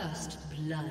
First blood.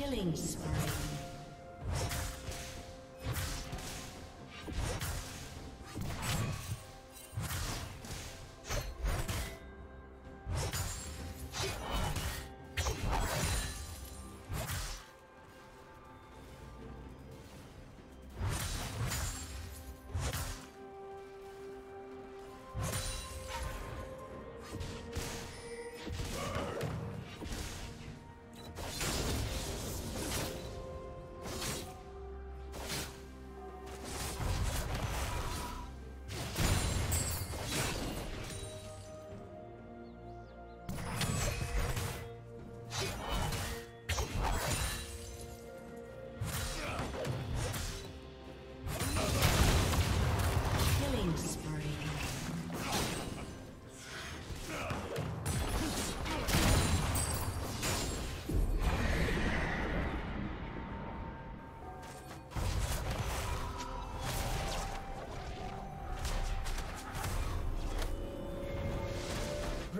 Killing spree.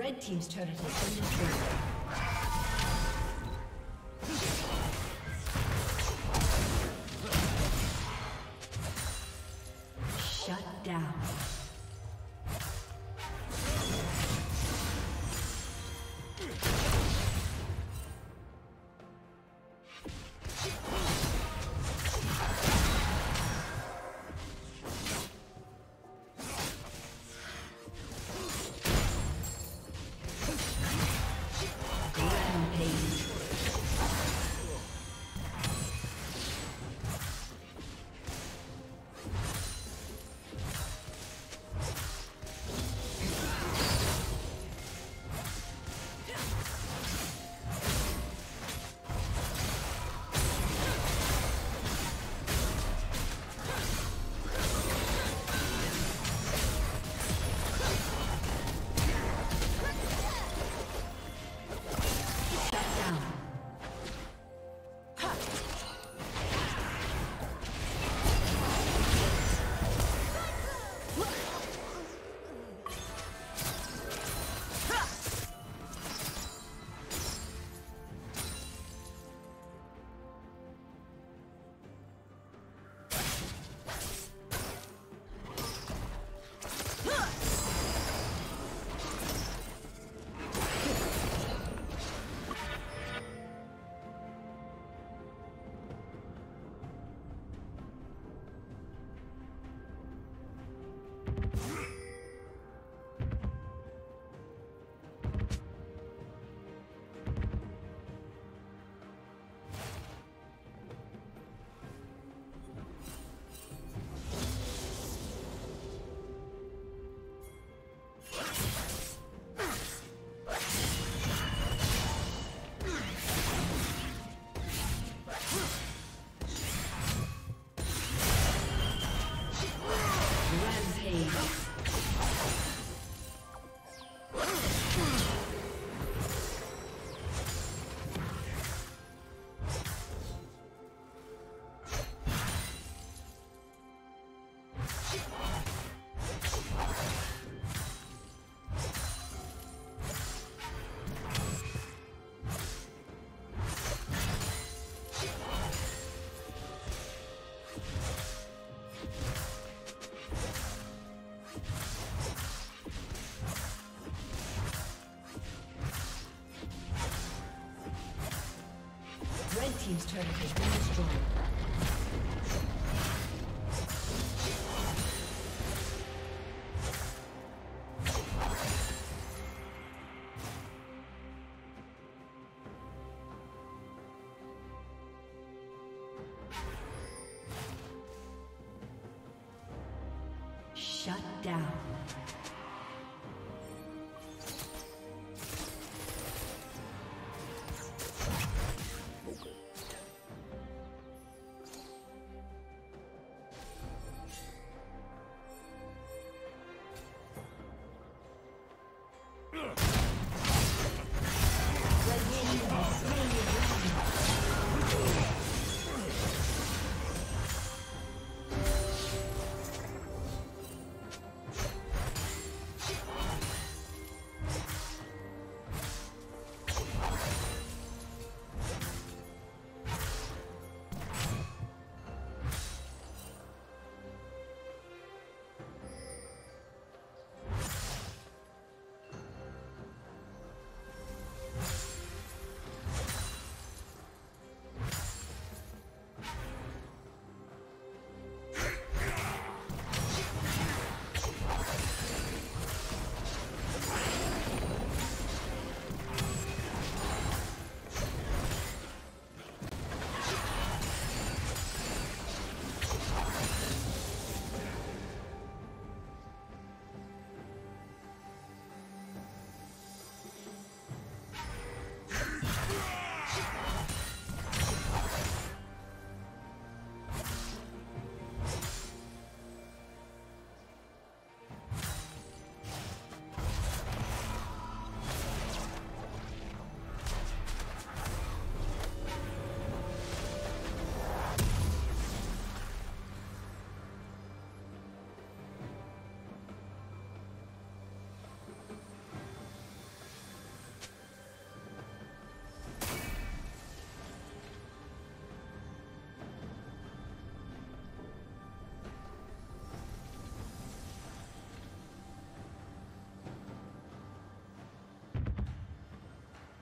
Red team's turret has been destroyed. Team's turret has been destroyed.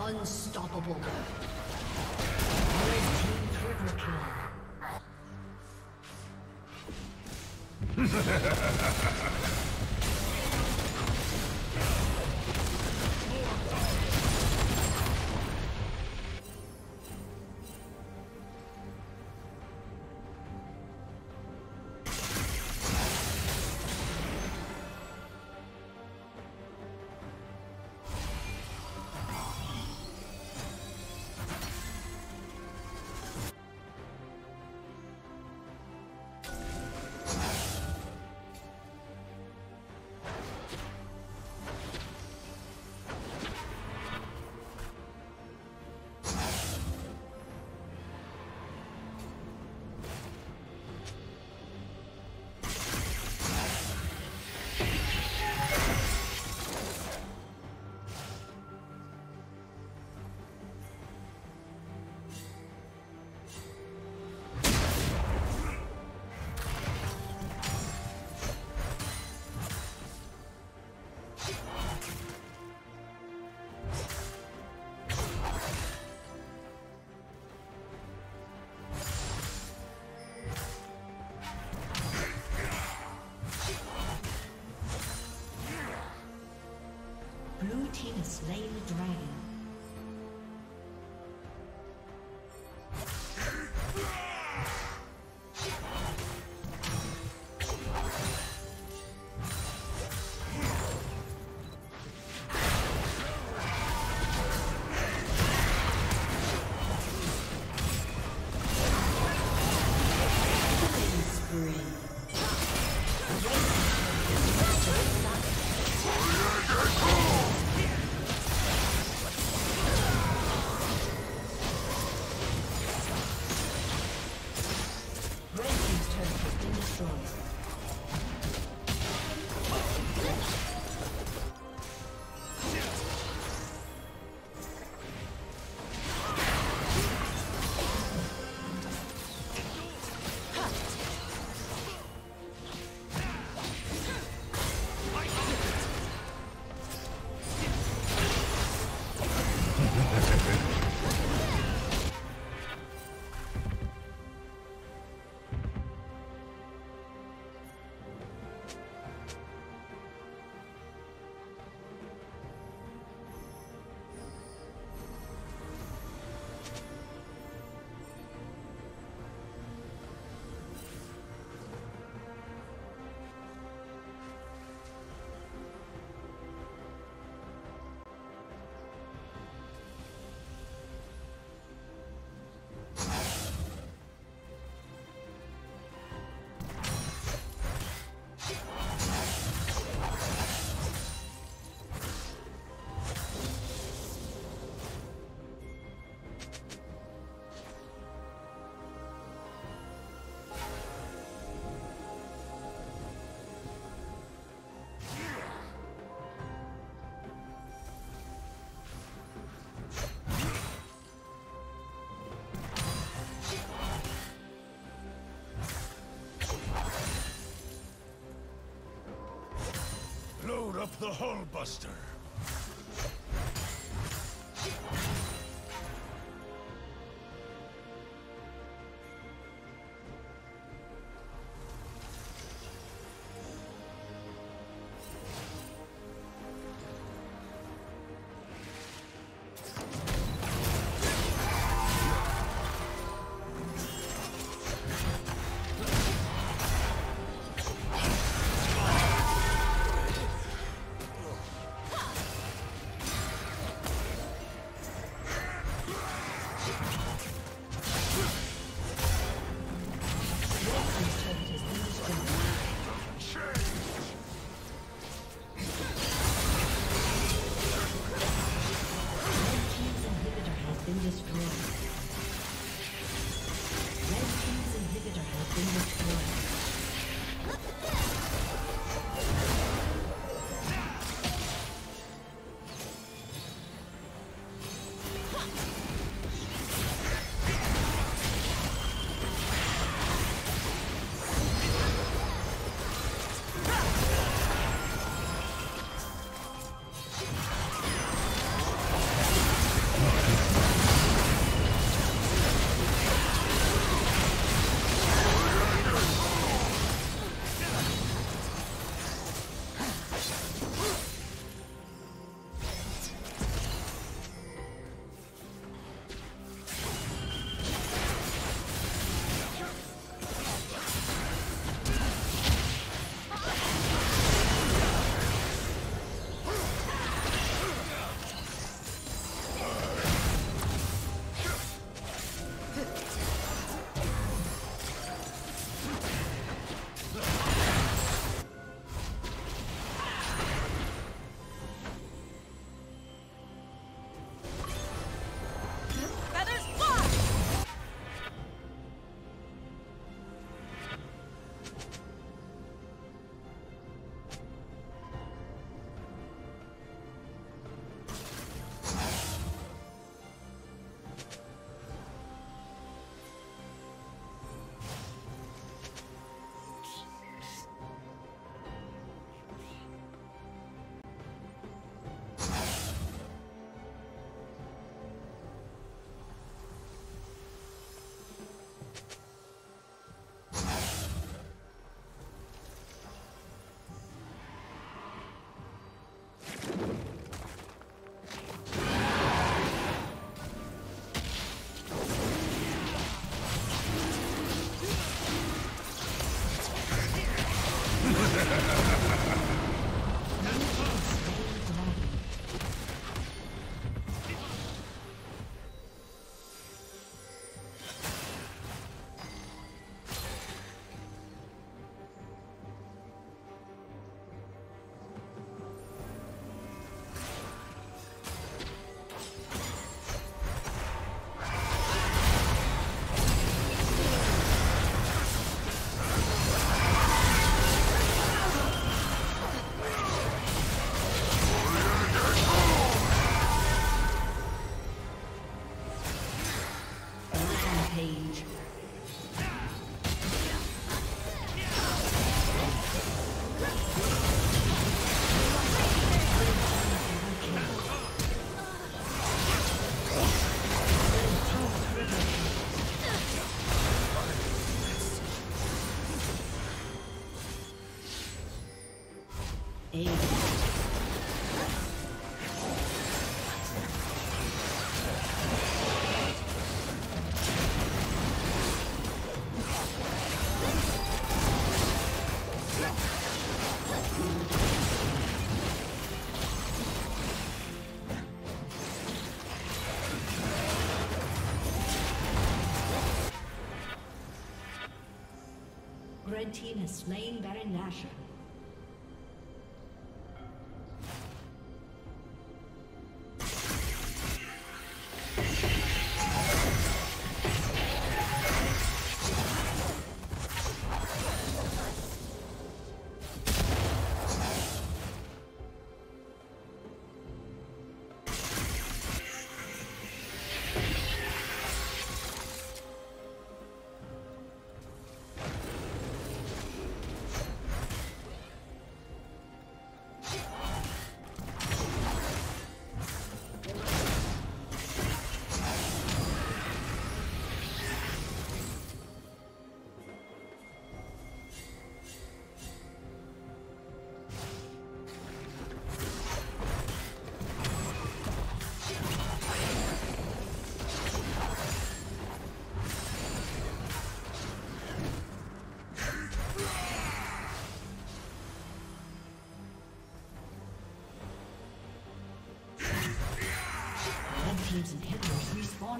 Unstoppable. Red team triple kill. Slain the dragon. the Hullbuster. Red team has slain Baron Nashor.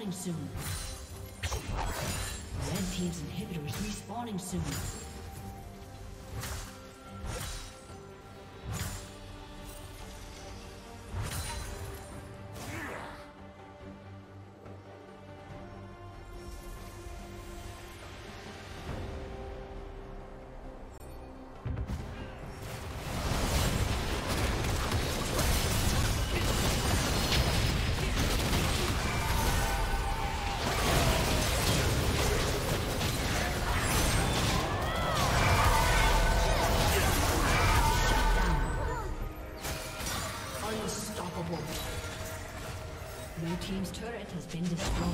respawning soon. Red team's inhibitor is respawning soon. Team's turret has been destroyed.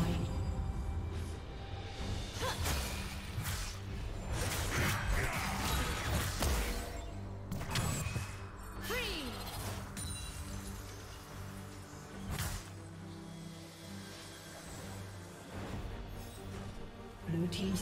Blue team's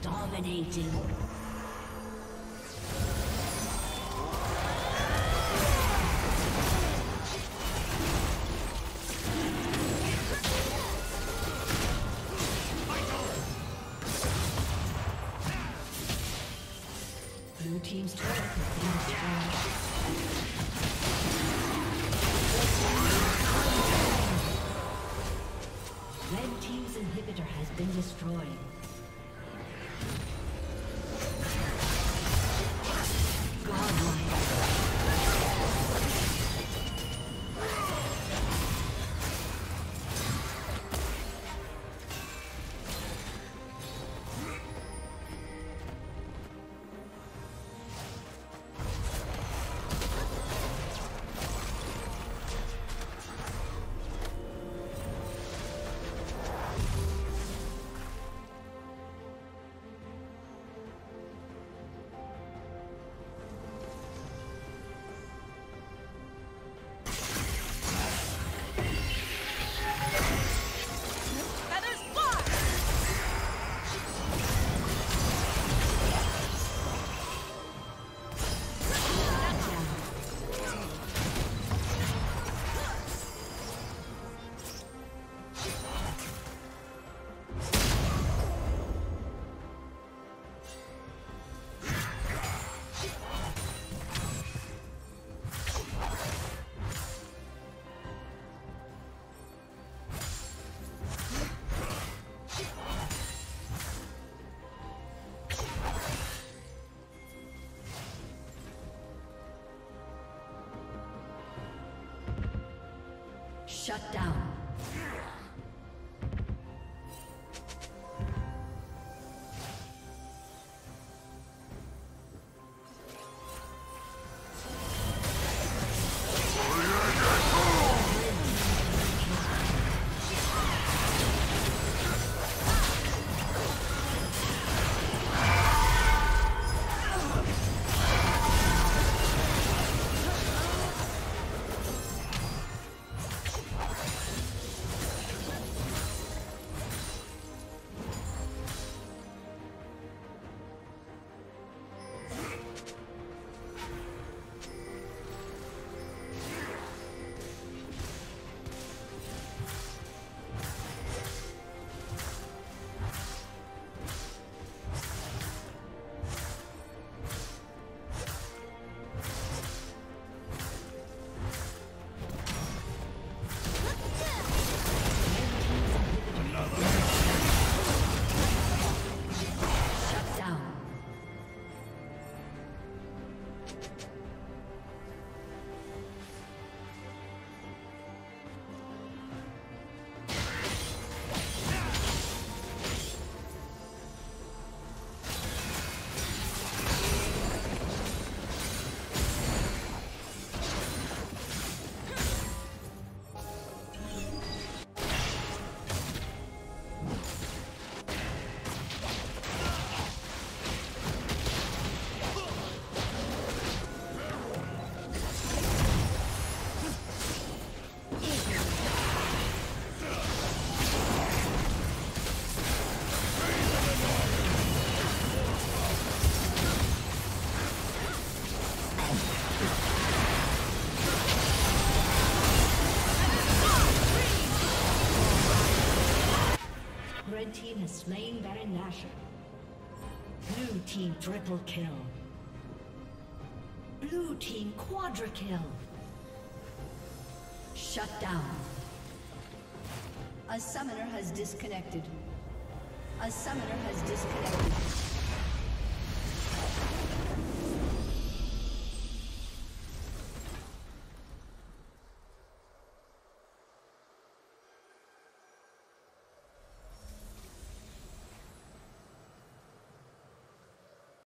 Dominating. Blue team's turret has been destroyed. Red team's inhibitor has been destroyed. Shut down. Red team has slain Baron Nashor. Blue team triple kill. Blue team quadra kill. Shut down. A summoner has disconnected. A summoner has disconnected.